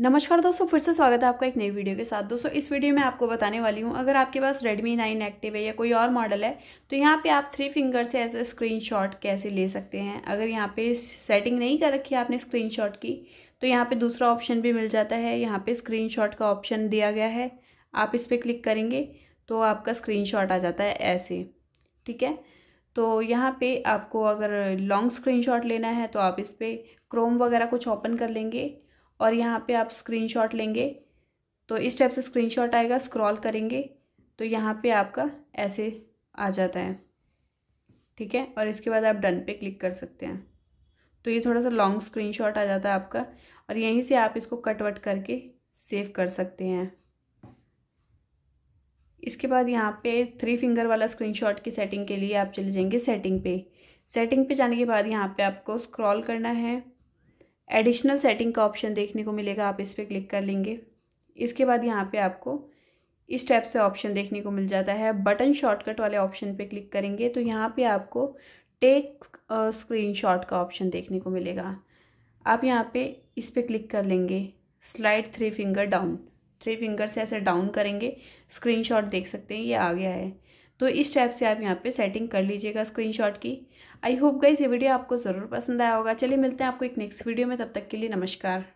नमस्कार दोस्तों, फिर से स्वागत है आपका एक नई वीडियो के साथ। दोस्तों इस वीडियो में आपको बताने वाली हूँ, अगर आपके पास Redmi 9 एक्टिव है या कोई और मॉडल है तो यहाँ पे आप 3 फिंगर से ऐसे स्क्रीनशॉट कैसे ले सकते हैं। अगर यहाँ पे सेटिंग नहीं कर रखी है आपने स्क्रीनशॉट की, तो यहाँ पे दूसरा ऑप्शन भी मिल जाता है। यहाँ पर स्क्रीनशॉट का ऑप्शन दिया गया है, आप इस पर क्लिक करेंगे तो आपका स्क्रीनशॉट आ जाता है ऐसे, ठीक है। तो यहाँ पर आपको अगर लॉन्ग स्क्रीनशॉट लेना है तो आप इस पर क्रोम वगैरह कुछ ओपन कर लेंगे और यहाँ पे आप स्क्रीनशॉट लेंगे तो इस टाइप से स्क्रीनशॉट आएगा। स्क्रॉल करेंगे तो यहाँ पे आपका ऐसे आ जाता है, ठीक है। और इसके बाद आप डन पे क्लिक कर सकते हैं, तो ये थोड़ा सा लॉन्ग स्क्रीनशॉट आ जाता है आपका। और यहीं से आप इसको कटवट करके सेव कर सकते हैं। इसके बाद यहाँ पे 3 फिंगर वाला स्क्रीनशॉट की सेटिंग के लिए आप चले जाएंगे सेटिंग पे। सेटिंग पे जाने के बाद यहाँ पर आपको स्क्रॉल करना है, एडिशनल सेटिंग का ऑप्शन देखने को मिलेगा, आप इस पर क्लिक कर लेंगे। इसके बाद यहाँ पे आपको इस टाइप से ऑप्शन देखने को मिल जाता है, बटन शॉर्टकट वाले ऑप्शन पे क्लिक करेंगे तो यहाँ पे आपको टेक स्क्रीनशॉट का ऑप्शन देखने को मिलेगा। आप यहाँ पे इस पर क्लिक कर लेंगे, स्लाइड 3 फिंगर डाउन, 3 फिंगर से ऐसे डाउन करेंगे, स्क्रीनशॉट देख सकते हैं ये आ गया है। तो इस टाइप से आप यहाँ पे सेटिंग कर लीजिएगा स्क्रीनशॉट की। आई होप गाइस ये वीडियो आपको ज़रूर पसंद आया होगा। चलिए मिलते हैं आपको एक नेक्स्ट वीडियो में, तब तक के लिए नमस्कार।